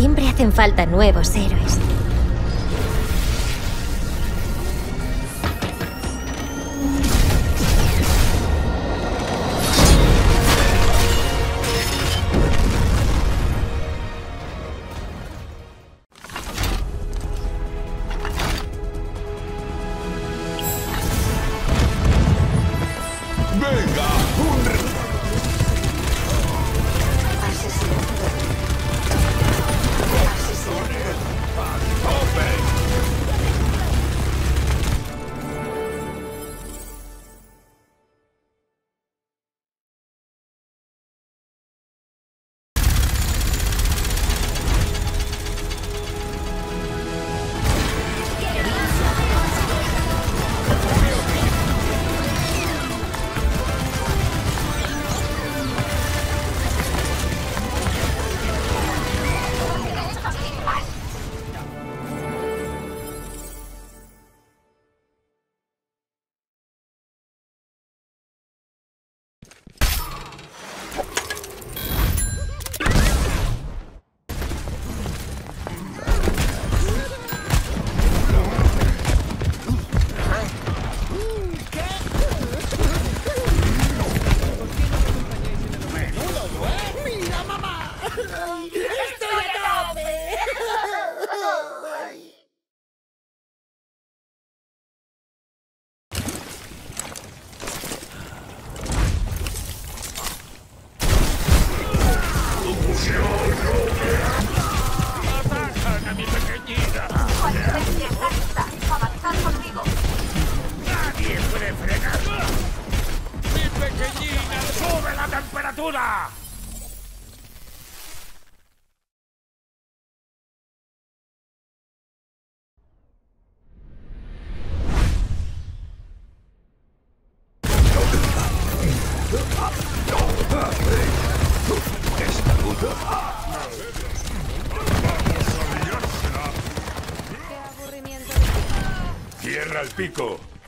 Siempre hacen falta nuevos héroes. ¡Cierra el pico!